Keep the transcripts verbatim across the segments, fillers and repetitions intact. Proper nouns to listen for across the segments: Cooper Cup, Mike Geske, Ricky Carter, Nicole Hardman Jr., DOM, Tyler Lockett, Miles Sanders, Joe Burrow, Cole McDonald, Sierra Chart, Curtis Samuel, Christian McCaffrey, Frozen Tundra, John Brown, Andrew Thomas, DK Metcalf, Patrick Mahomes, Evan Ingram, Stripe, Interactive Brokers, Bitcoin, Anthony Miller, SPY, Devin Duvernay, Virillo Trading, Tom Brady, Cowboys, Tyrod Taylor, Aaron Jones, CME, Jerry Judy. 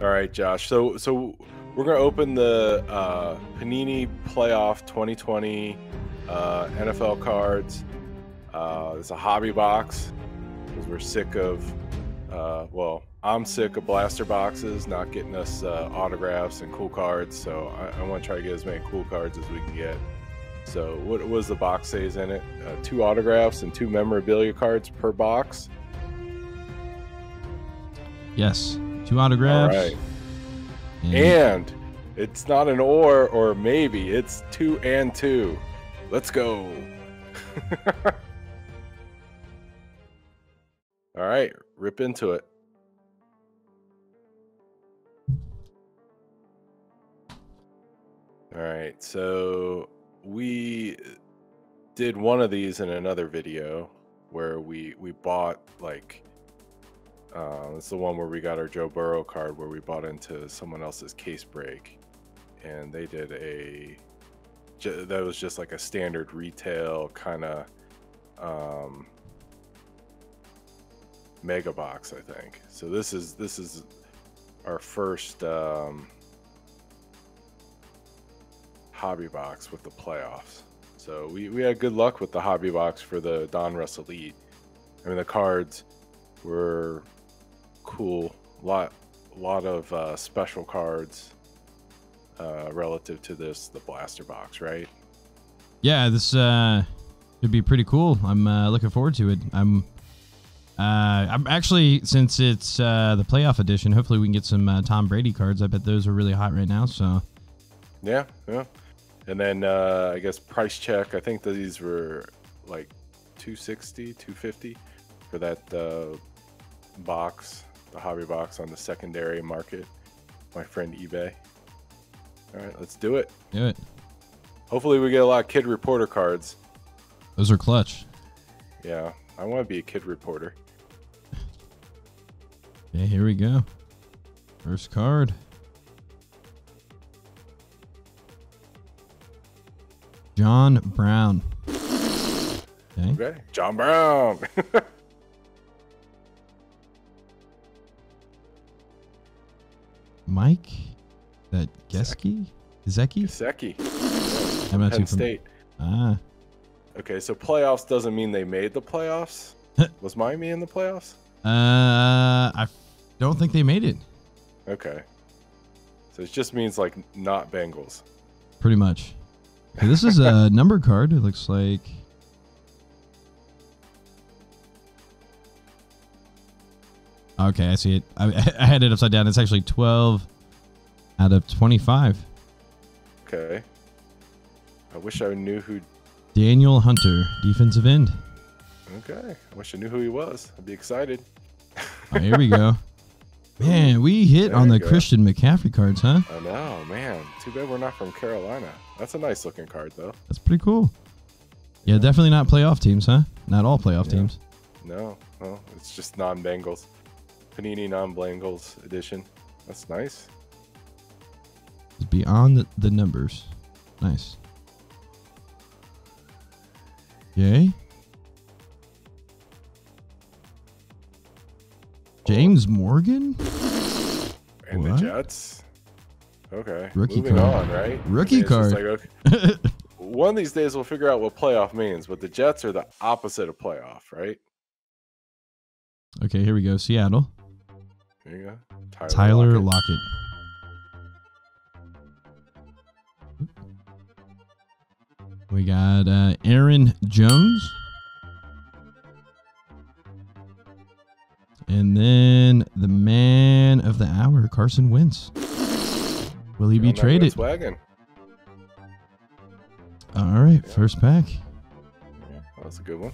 All right, Josh. So so we're going to open the uh, Panini Playoff twenty twenty uh, N F L cards. Uh, it's a hobby box because we're sick of, uh, well, I'm sick of blaster boxes not getting us uh, autographs and cool cards. So I, I want to try to get as many cool cards as we can get. So what was the box says in it? Uh, two autographs and two memorabilia cards per box. Yes. Two autographs. All right. And, and it's not an or or maybe. It's two and two. Let's go. All right. Rip into it. All right. So we did one of these in another video where we, we bought like... Um, it's the one where we got our Joe Burrow card where we bought into someone else's case break, and they did a that was just like a standard retail kind of um, mega box, I think. So this is this is our first um, hobby box with the playoffs. So we we had good luck with the hobby box for the Donruss Elite. I mean the cards were cool, a lot a lot of uh special cards uh relative to this the blaster box, right? Yeah, this uh would be pretty cool. I'm uh looking forward to it. I'm uh I'm actually, since it's uh the playoff edition, hopefully we can get some uh, Tom Brady cards. I bet those are really hot right now. So yeah, yeah. And then uh I guess price check, I think that these were like two sixty, two fifty for that uh box, the hobby box on the secondary market, my friend eBay. All right, let's do it. Do it. Hopefully we get a lot of kid reporter cards. Those are clutch. Yeah, I want to be a kid reporter. Okay, here we go. First card. John Brown. Okay. Okay. John Brown. Mike, that Geske, Geske, Geske, I'm not Penn too State. Ah, okay. So playoffs doesn't mean they made the playoffs. Was Miami in the playoffs? Uh, I don't think they made it. Okay, so it just means like not Bengals. Pretty much. Okay, this is a number card. It looks like. Okay, I see it. I, I had it upside down. It's actually twelve out of twenty-five. Okay. I wish I knew who... Daniel Hunter, defensive end. Okay. I wish I knew who he was. I'd be excited. Oh, here we go. Man, we hit there on the go. Christian McCaffrey cards, huh? I know, man. Too bad we're not from Carolina. That's a nice looking card, though. That's pretty cool. Yeah, yeah. Definitely not playoff teams, huh? Not all playoff yeah. teams. No, no. It's just non-Bengals. Panini non-Bengals edition. That's nice. Beyond the numbers. Nice. Yay. James Morgan? And what? The Jets? Okay. Rookie Moving card. on, right? Rookie okay, card. Like, okay. One of these days we'll figure out what playoff means, but the Jets are the opposite of playoff, right? Okay, here we go. Seattle. There you go. Tyler, Tyler Lockett. Lockett. We got uh, Aaron Jones. And then the man of the hour, Carson Wentz. Will he You're be traded? Wagon. All right, yeah. First pack. Yeah, that's a good one.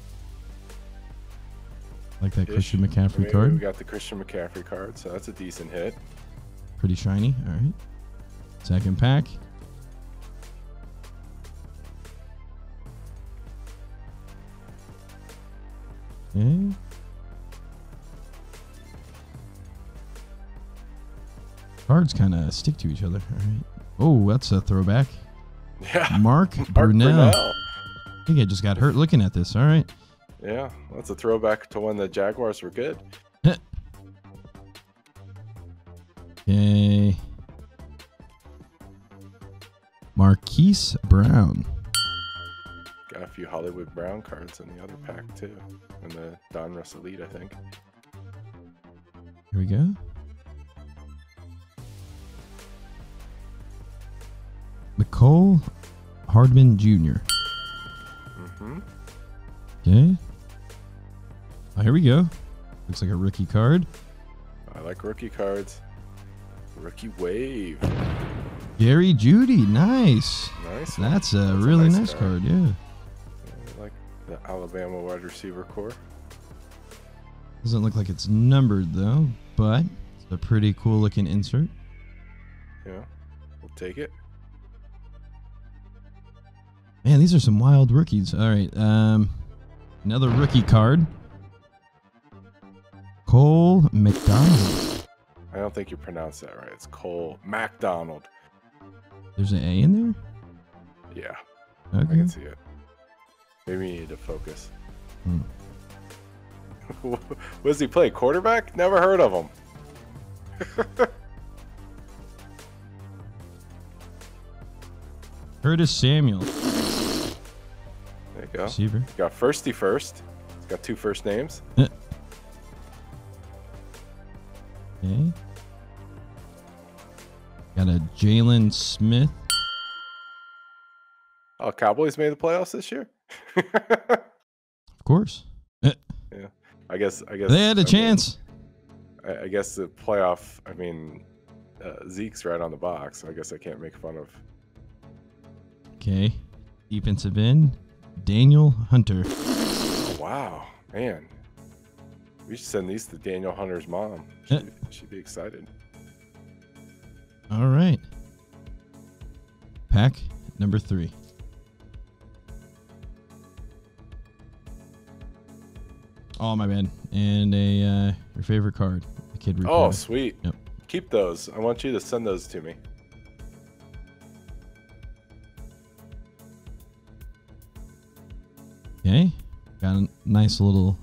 Like that Ish. Christian McCaffrey I mean, card. We got the Christian McCaffrey card, so that's a decent hit. Pretty shiny. All right. Second pack. Okay. Cards kind of stick to each other. All right. Oh, that's a throwback. Yeah. Mark, Mark Brunell. Brunell. I think I just got hurt looking at this. All right. Yeah, that's a throwback to when the Jaguars were good. Okay. Marquise Brown. Got a few Hollywood Brown cards in the other pack too. And the Donruss Elite, I think. Here we go. Nicole Hardman Junior Mm-hmm. Okay. Oh, here we go. Looks like a rookie card. I like rookie cards. Rookie wave. Jerry Judy. Nice. Nice. That's a That's really a nice, nice card. card. Yeah. I like the Alabama wide receiver core. Doesn't look like it's numbered though, but it's a pretty cool looking insert. Yeah. We'll take it. Man, these are some wild rookies. All right. Um, another rookie card. Cole McDonald. I don't think you pronounce that right. It's Cole McDonald. There's an A in there? Yeah. Okay. I can see it. Maybe you need to focus. Hmm. What does he play? Quarterback? Never heard of him. Curtis Samuel. Go. Receiver. He's got firsty first. He's got two first names. Uh. Okay. Got a Jalen Smith. Oh, Cowboys made the playoffs this year. Of course. Uh. Yeah. I guess. I guess they had a I chance. Mean, I guess the playoff. I mean, uh, Zeke's right on the box. So I guess I can't make fun of. Okay. Defensive end. Daniel Hunter. Oh, wow, man. We should send these to Daniel Hunter's mom. She'd, uh, she'd be excited. All right. Pack number three. Oh, my bad. And a uh, your favorite card. The kid report. Oh, sweet. Yep. Keep those. I want you to send those to me. Okay, got a nice little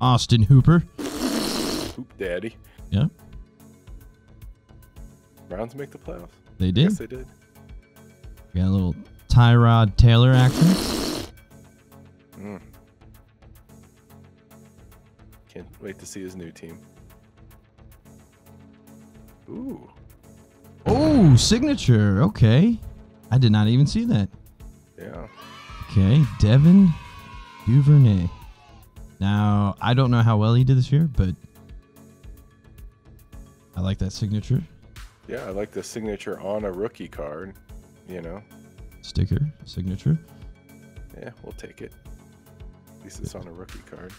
Austin Hooper. Hoop daddy. Yep. Browns make the playoffs. They did? Yes, they did. Got a little Tyrod Taylor action. Mm. Can't wait to see his new team. Ooh. Oh, signature. Okay. I did not even see that. Yeah. Okay, Devin Duvernay. Now, I don't know how well he did this year, but I like that signature. Yeah, I like the signature on a rookie card, you know. Sticker, signature. Yeah, we'll take it. At least it's on a rookie card.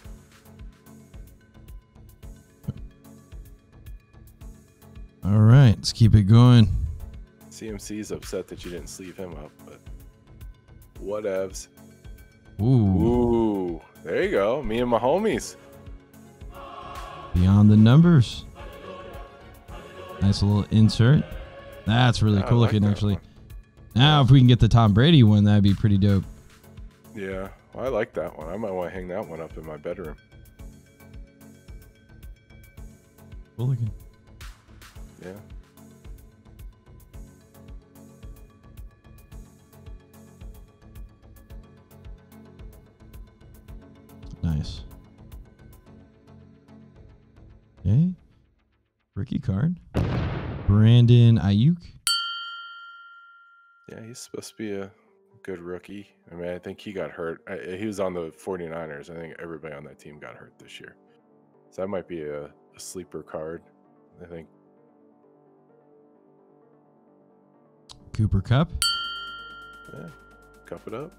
All right, let's keep it going. C M C's upset that you didn't sleeve him up, but whatevs. Ooh. Ooh, there you go. Me and my homies. Beyond the numbers. Nice little insert. That's really yeah, cool like looking, actually. One. Now, if we can get the Tom Brady one, that'd be pretty dope. Yeah, well, I like that one. I might want to hang that one up in my bedroom. Cool looking. Yeah. Nice. Okay. Rookie card. Brandon Ayuk. Yeah, he's supposed to be a good rookie. I mean, I think he got hurt. I, he was on the forty-niners. I think everybody on that team got hurt this year. So that might be a, a sleeper card, I think. Cooper Cup. Yeah. Cup it up.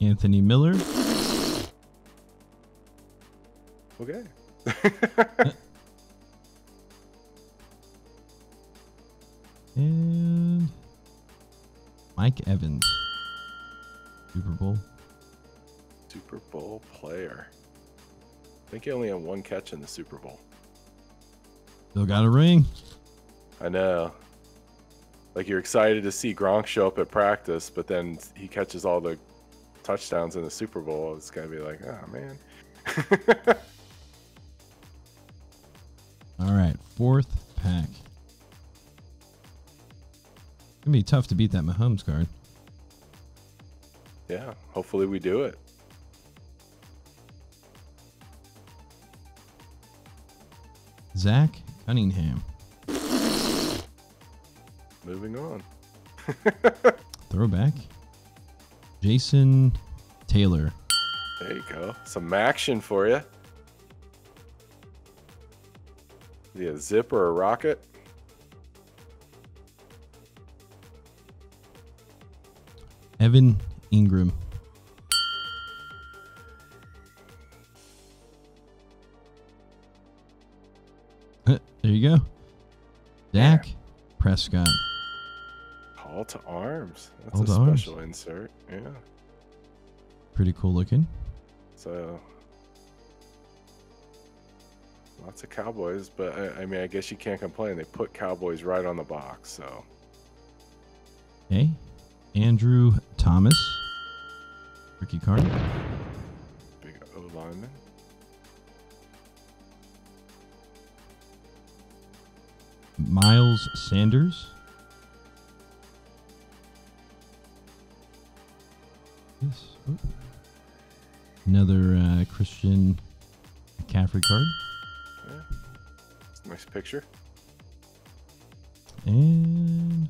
Anthony Miller. Okay. And Mike Evans. Super Bowl. Super Bowl player. I think he only had one catch in the Super Bowl. Still got a ring. I know. Like, you're excited to see Gronk show up at practice, but then he catches all the touchdowns in the Super Bowl, it's going to be like, oh, man. All right, fourth pack. It's going to be tough to beat that Mahomes card. Yeah, hopefully we do it. Zach Cunningham. Moving on. Throwback. Jason Taylor. There you go. Some action for you. Is he a zip or a rocket? Evan Ingram. There you go. Dak yeah. Prescott. All to arms. That's All a special arms. insert. Yeah. Pretty cool looking. So lots of Cowboys, but I, I mean, I guess you can't complain. They put Cowboys right on the box. So. Okay. Andrew Thomas. Ricky Carter. Big O lineman. Miles Sanders. Another uh, Christian McCaffrey card. Yeah. Nice picture. And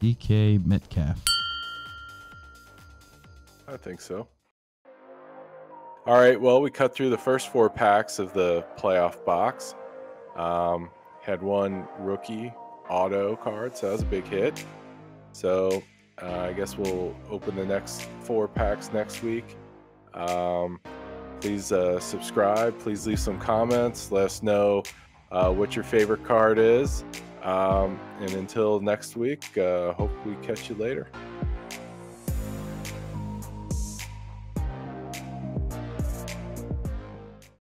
D K Metcalf. I think so. All right. Well, we cut through the first four packs of the playoff box. Um, had one rookie auto card, so that was a big hit. So. Uh, I guess we'll open the next four packs next week. Um, please uh, subscribe. Please leave some comments. Let us know uh, what your favorite card is. Um, and until next week, uh, hope we catch you later.